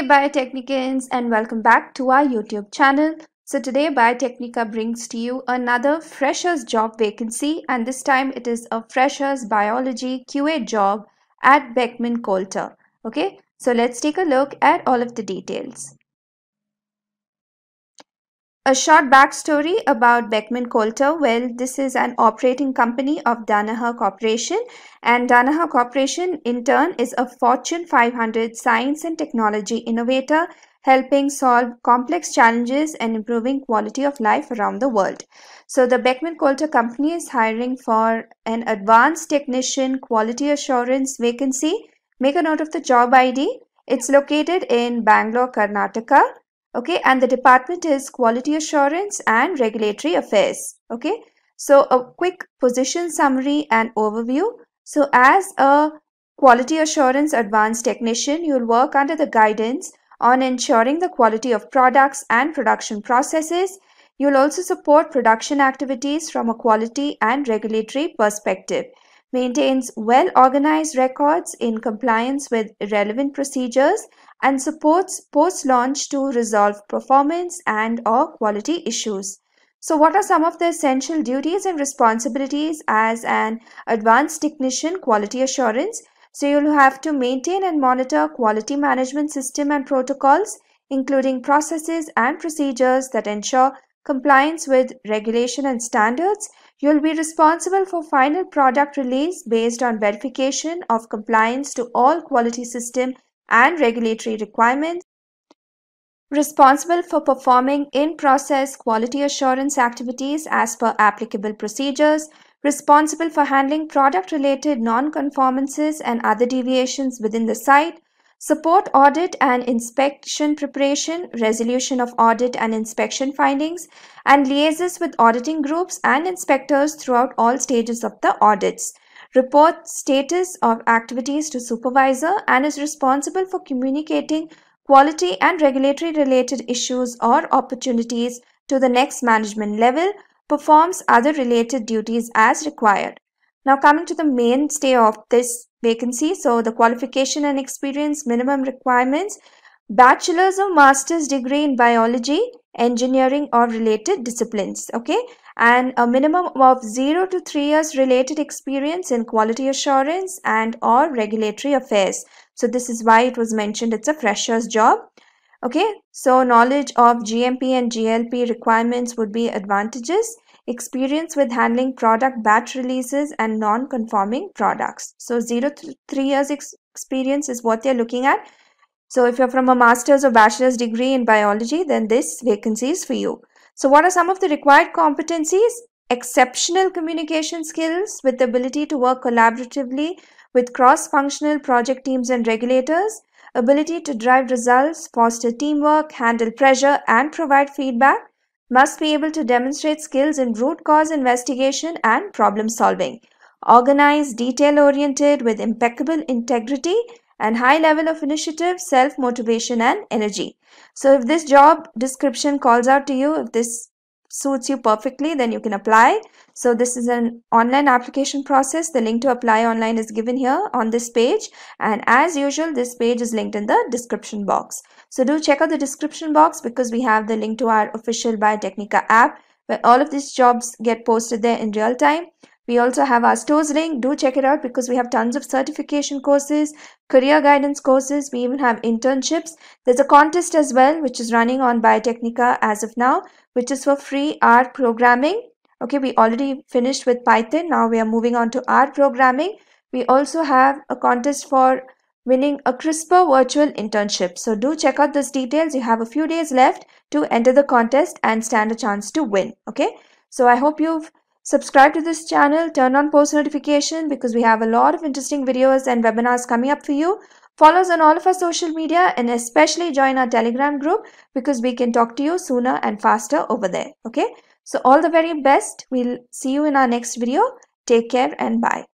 Hey Biotechnicans, and welcome back to our YouTube channel. So today Biotechnica brings to you another freshers job vacancy, and this time it is a freshers biology QA job at Beckman Coulter. Okay, so let's take a look at all of the details. A short backstory about Beckman Coulter. Well, this is an operating company of Danaher Corporation, and Danaher Corporation in turn is a Fortune 500 science and technology innovator helping solve complex challenges and improving quality of life around the world. So the Beckman Coulter company is hiring for an advanced technician quality assurance vacancy. Make a note of the job ID. It's located in Bangalore, Karnataka. Okay, and the department is Quality Assurance and Regulatory Affairs. Okay, so a quick position summary and overview. So as a Quality Assurance Advanced Technician, you'll work under the guidance on ensuring the quality of products and production processes. You'll also support production activities from a quality and regulatory perspective. Maintains well-organized records in compliance with relevant procedures and supports post-launch to resolve performance and or quality issues. So what are some of the essential duties and responsibilities as an advanced technician quality assurance? So you'll have to maintain and monitor quality management system and protocols, including processes and procedures that ensure compliance with regulation and standards. You'll be responsible for final product release based on verification of compliance to all quality system and regulatory requirements. Responsible for performing in-process quality assurance activities as per applicable procedures. Responsible for handling product-related non-conformances and other deviations within the site. Support audit and inspection preparation, resolution of audit and inspection findings, and liaises with auditing groups and inspectors throughout all stages of the audits. Report status of activities to supervisor and is responsible for communicating quality and regulatory related issues or opportunities to the next management level. Performs other related duties as required. Now coming to the mainstay of this vacancy, so the qualification and experience minimum requirements: bachelor's or master's degree in biology, engineering or related disciplines, okay, and a minimum of 0 to 3 years related experience in quality assurance and or regulatory affairs. So this is why it was mentioned it's a fresher's job. Okay, so knowledge of GMP and GLP requirements would be advantages. Experience with handling product batch releases and non-conforming products. So 0 to 3 years experience is what they're looking at. So if you're from a master's or bachelor's degree in biology, then this vacancy is for you. So what are some of the required competencies? Exceptional communication skills with the ability to work collaboratively with cross-functional project teams and regulators. Ability to drive results, foster teamwork, handle pressure and provide feedback. Must be able to demonstrate skills in root cause investigation and problem solving. Organized, detail-oriented with impeccable integrity and high level of initiative, self-motivation and energy. So if this job description calls out to you, if this suits you perfectly, then you can apply. So this is an online application process. The link to apply online is given here on this page, and as usual this page is linked in the description box. So do check out the description box because we have the link to our official Biotechnica app where all of these jobs get posted there in real time. We also have our stores link. Do check it out because we have tons of certification courses, career guidance courses. We even have internships. There's a contest as well which is running on Biotechnica as of now, which is for free R programming. Okay, we already finished with Python. Now we are moving on to R programming. We also have a contest for winning a CRISPR virtual internship. So do check out those details. You have a few days left to enter the contest and stand a chance to win. Okay, so I hope you've subscribe to this channel, turn on post notification because we have a lot of interesting videos and webinars coming up for you. Follow us on all of our social media and especially join our Telegram group because we can talk to you sooner and faster over there. Okay, so all the very best. We'll see you in our next video. Take care and bye.